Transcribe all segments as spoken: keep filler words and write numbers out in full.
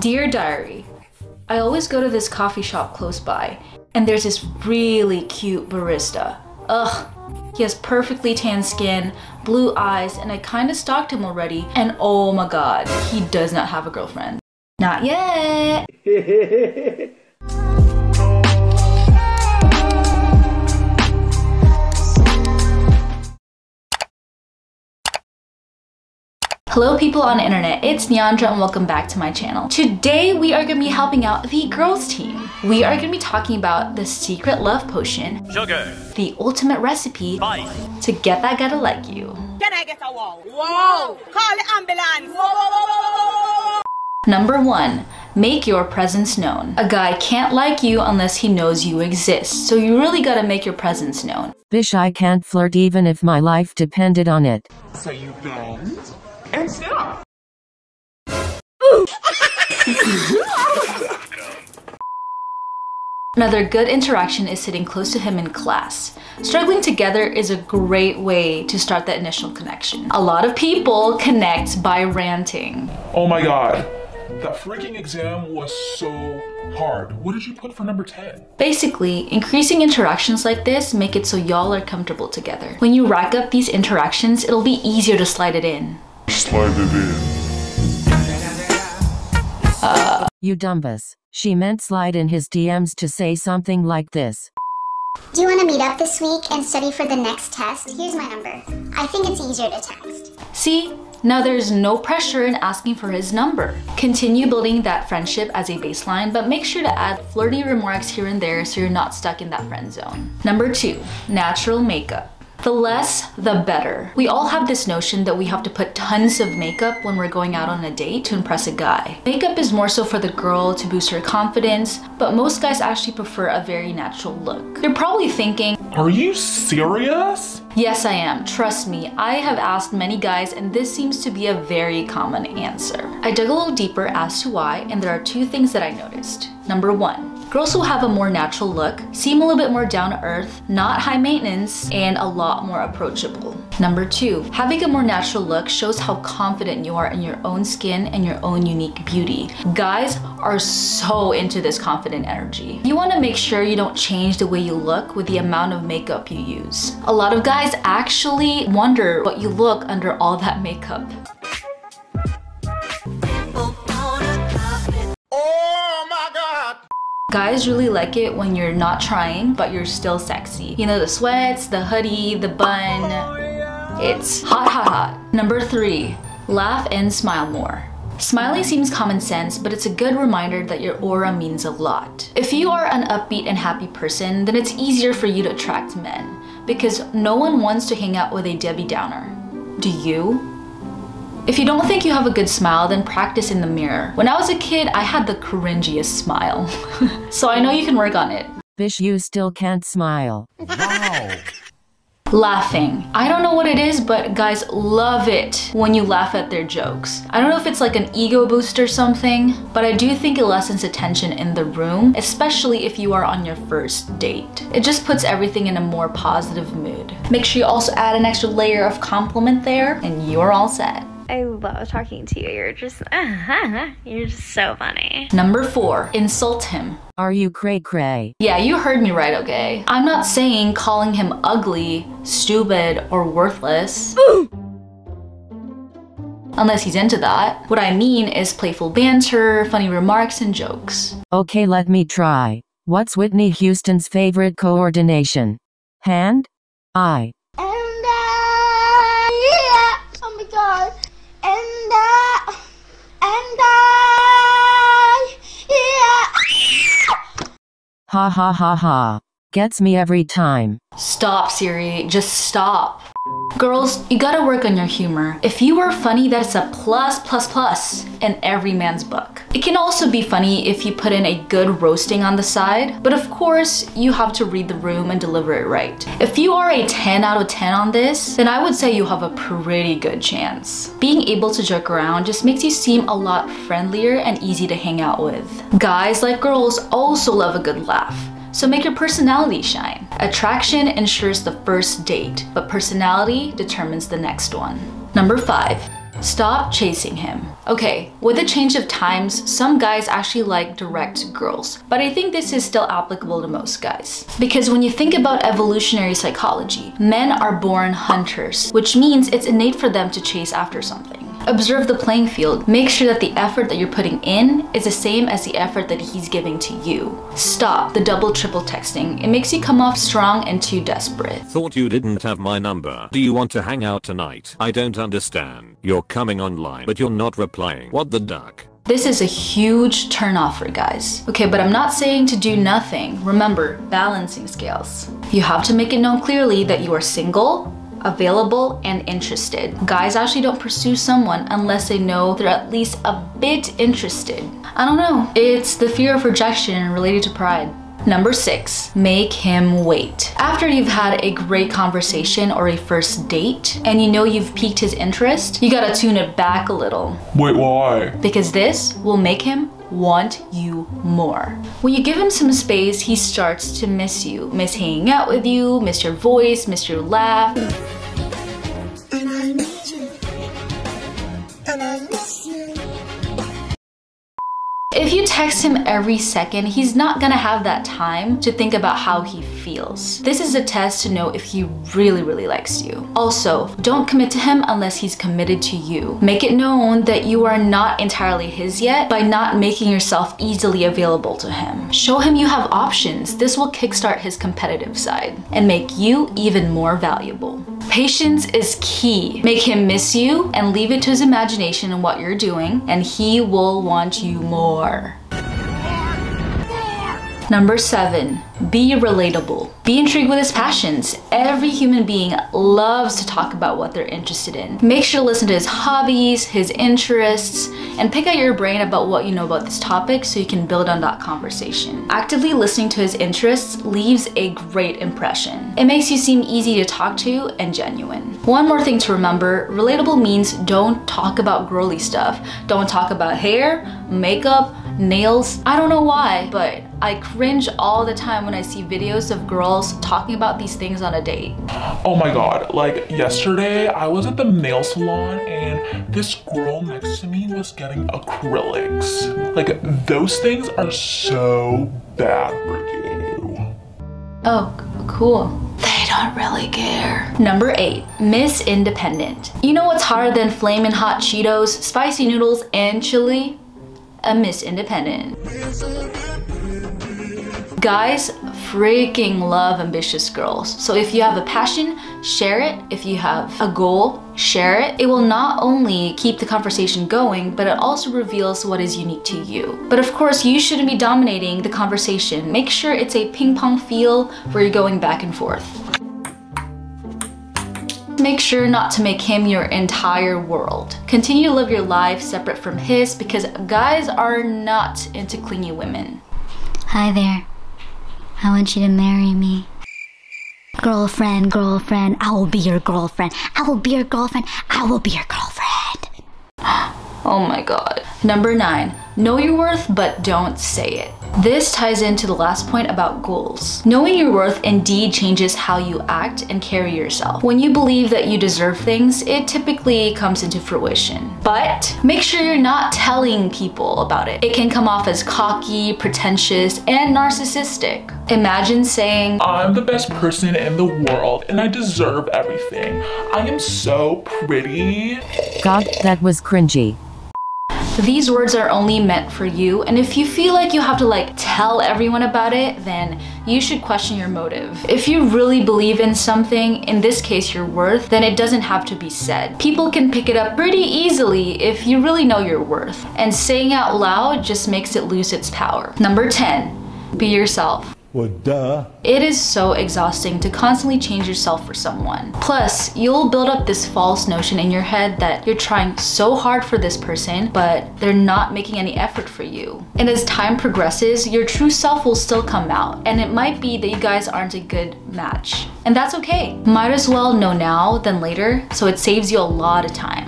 Dear Diary, I always go to this coffee shop close by, and there's this really cute barista. Ugh, he has perfectly tan skin, blue eyes, and I kinda stalked him already, and oh my god, he does not have a girlfriend. Not yet! Hello people on the internet, it's Niandra and welcome back to my channel. Today we are going to be helping out the girls team. We are going to be talking about the secret love potion, sugar, the ultimate recipe, spice, to get that guy to like you. Can I get a wall? Whoa! Call the ambulance! Whoa, whoa, whoa, whoa, whoa. Number one, make your presence known. A guy can't like you unless he knows you exist, so you really gotta make your presence known. Bish, I can't flirt even if my life depended on it. So you don't? And stop. Another good interaction is sitting close to him in class. Struggling together is a great way to start that initial connection. A lot of people connect by ranting. Oh my god, that freaking exam was so hard. What did you put for number ten? Basically, increasing interactions like this make it so y'all are comfortable together. When you rack up these interactions, it'll be easier to slide it in. Slide it in. Uh, you dumbass. She meant slide in his D Ms to say something like this. Do you want to meet up this week and study for the next test? Here's my number. I think it's easier to text. See? Now there's no pressure in asking for his number. Continue building that friendship as a baseline, but make sure to add flirty remarks here and there so you're not stuck in that friend zone. Number two, natural makeup. The less, the better. We all have this notion that we have to put tons of makeup when we're going out on a date to impress a guy. Makeup is more so for the girl to boost her confidence, but most guys actually prefer a very natural look. You're probably thinking, are you serious? Yes, I am. Trust me, I have asked many guys and this seems to be a very common answer. I dug a little deeper as to why, and there are two things that I noticed. Number one, girls who have a more natural look seem a little bit more down to earth, not high maintenance, and a lot more approachable. Number two, having a more natural look shows how confident you are in your own skin and your own unique beauty. Guys are so into this confident energy. You want to make sure you don't change the way you look with the amount of makeup you use. A lot of guys actually wonder what you look under all that makeup. Guys really like it when you're not trying, but you're still sexy. You know, the sweats, the hoodie, the bun. It's hot, hot, hot. Number three, laugh and smile more. Smiling seems common sense, but it's a good reminder that your aura means a lot. If you are an upbeat and happy person, then it's easier for you to attract men, because no one wants to hang out with a Debbie Downer. Do you? If you don't think you have a good smile, then practice in the mirror. When I was a kid, I had the cringiest smile. So I know you can work on it. Bish, you still can't smile. Wow. Laughing. I don't know what it is, but guys love it when you laugh at their jokes. I don't know if it's like an ego boost or something, but I do think it lessens the tension in the room, especially if you are on your first date. It just puts everything in a more positive mood. Make sure you also add an extra layer of compliment there, and you're all set. I love talking to you. You're just, uh-huh, you're just so funny. Number four, insult him. Are you cray cray? Yeah, you heard me right, okay? I'm not saying calling him ugly, stupid, or worthless. Ooh. Unless he's into that. What I mean is playful banter, funny remarks, and jokes. Okay, let me try. What's Whitney Houston's favorite coordination? Hand? Eye. And, uh, yeah. Oh my god. And I, and I, yeah. Ha ha ha ha. Gets me every time. Stop, Siri. Just stop. Girls, you gotta work on your humor. If you are funny, that's a plus, plus, plus in every man's book. It can also be funny if you put in a good roasting on the side, but of course, you have to read the room and deliver it right. If you are a ten out of ten on this, then I would say you have a pretty good chance. Being able to joke around just makes you seem a lot friendlier and easy to hang out with. Guys, like girls, also love a good laugh. So make your personality shine. Attraction ensures the first date, but personality determines the next one. Number five, Stop chasing him. Okay, with the change of times, some guys actually like direct girls, but I think this is still applicable to most guys. Because when you think about evolutionary psychology, men are born hunters, which means it's innate for them to chase after something. Observe the playing field. Make sure that the effort that you're putting in is the same as the effort that he's giving to you. Stop the double triple texting. It makes you come off strong and too desperate. Thought you didn't have my number. Do you want to hang out tonight? I don't understand. You're coming online, but you're not replying. What the duck? This is a huge turnoff for guys. Okay, but I'm not saying to do nothing. Remember, balancing scales. You have to make it known clearly that you are single, available, and interested. Guys actually don't pursue someone unless they know they're at least a bit interested. I don't know. It's the fear of rejection related to pride. Number six, make him wait. After you've had a great conversation or a first date and you know you've piqued his interest, you gotta tune it back a little. Wait, why? Because this will make him want you more. When you give him some space, he starts to miss you. Miss hanging out with you, miss your voice, miss your laugh. And I need you. And I miss you. If you text him every second, he's not gonna have that time to think about how he feels. This is a test to know if he really, really likes you. Also, don't commit to him unless he's committed to you. Make it known that you are not entirely his yet by not making yourself easily available to him. Show him you have options. This will kickstart his competitive side and make you even more valuable. Patience is key. Make him miss you and leave it to his imagination and what you're doing, and he will want you more. Number seven, be relatable. Be intrigued with his passions. Every human being loves to talk about what they're interested in. Make sure to listen to his hobbies, his interests, and pick out your brain about what you know about this topic so you can build on that conversation. Actively listening to his interests leaves a great impression. It makes you seem easy to talk to and genuine. One more thing to remember, relatable means don't talk about girly stuff. Don't talk about hair, makeup, nails. I don't know why, but I cringe all the time when I see videos of girls talking about these things on a date. Oh my god, like yesterday I was at the nail salon and this girl next to me was getting acrylics. Like, those things are so bad for you. Oh, cool. They don't really care. Number eight, Miss Independent. You know what's hotter than flaming hot Cheetos, spicy noodles, and chili? A Miss Independent. Guys freaking love ambitious girls. So if you have a passion, share it. If you have a goal, share it. It will not only keep the conversation going, but it also reveals what is unique to you. But of course, you shouldn't be dominating the conversation. Make sure it's a ping pong feel where you're going back and forth. Make sure not to make him your entire world. Continue to live your life separate from his, because guys are not into clingy women. Hi there. I want you to marry me. Girlfriend, girlfriend, I will be your girlfriend. I will be your girlfriend. I will be your girlfriend. Oh my god. Number nine, know your worth but don't say it. This ties into the last point about goals. Knowing your worth indeed changes how you act and carry yourself. When you believe that you deserve things, it typically comes into fruition. But make sure you're not telling people about it. It can come off as cocky, pretentious, and narcissistic. Imagine saying, I'm the best person in the world and I deserve everything. I am so pretty. God, that was cringy. These words are only meant for you, and if you feel like you have to like tell everyone about it, then you should question your motive. If you really believe in something, in this case your worth, then it doesn't have to be said. People can pick it up pretty easily if you really know your worth, and saying out loud just makes it lose its power. Number ten, be yourself. Well, duh. It is so exhausting to constantly change yourself for someone. Plus, you'll build up this false notion in your head that you're trying so hard for this person, but they're not making any effort for you. And as time progresses, your true self will still come out, and it might be that you guys aren't a good match. And that's okay. Might as well know now than later, so it saves you a lot of time.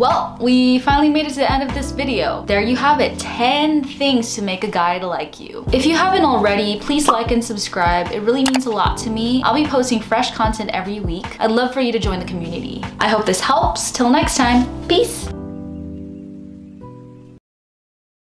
Well, we finally made it to the end of this video. There you have it, ten things to make a guy like you. If you haven't already, please like and subscribe. It really means a lot to me. I'll be posting fresh content every week. I'd love for you to join the community. I hope this helps. Till next time, peace.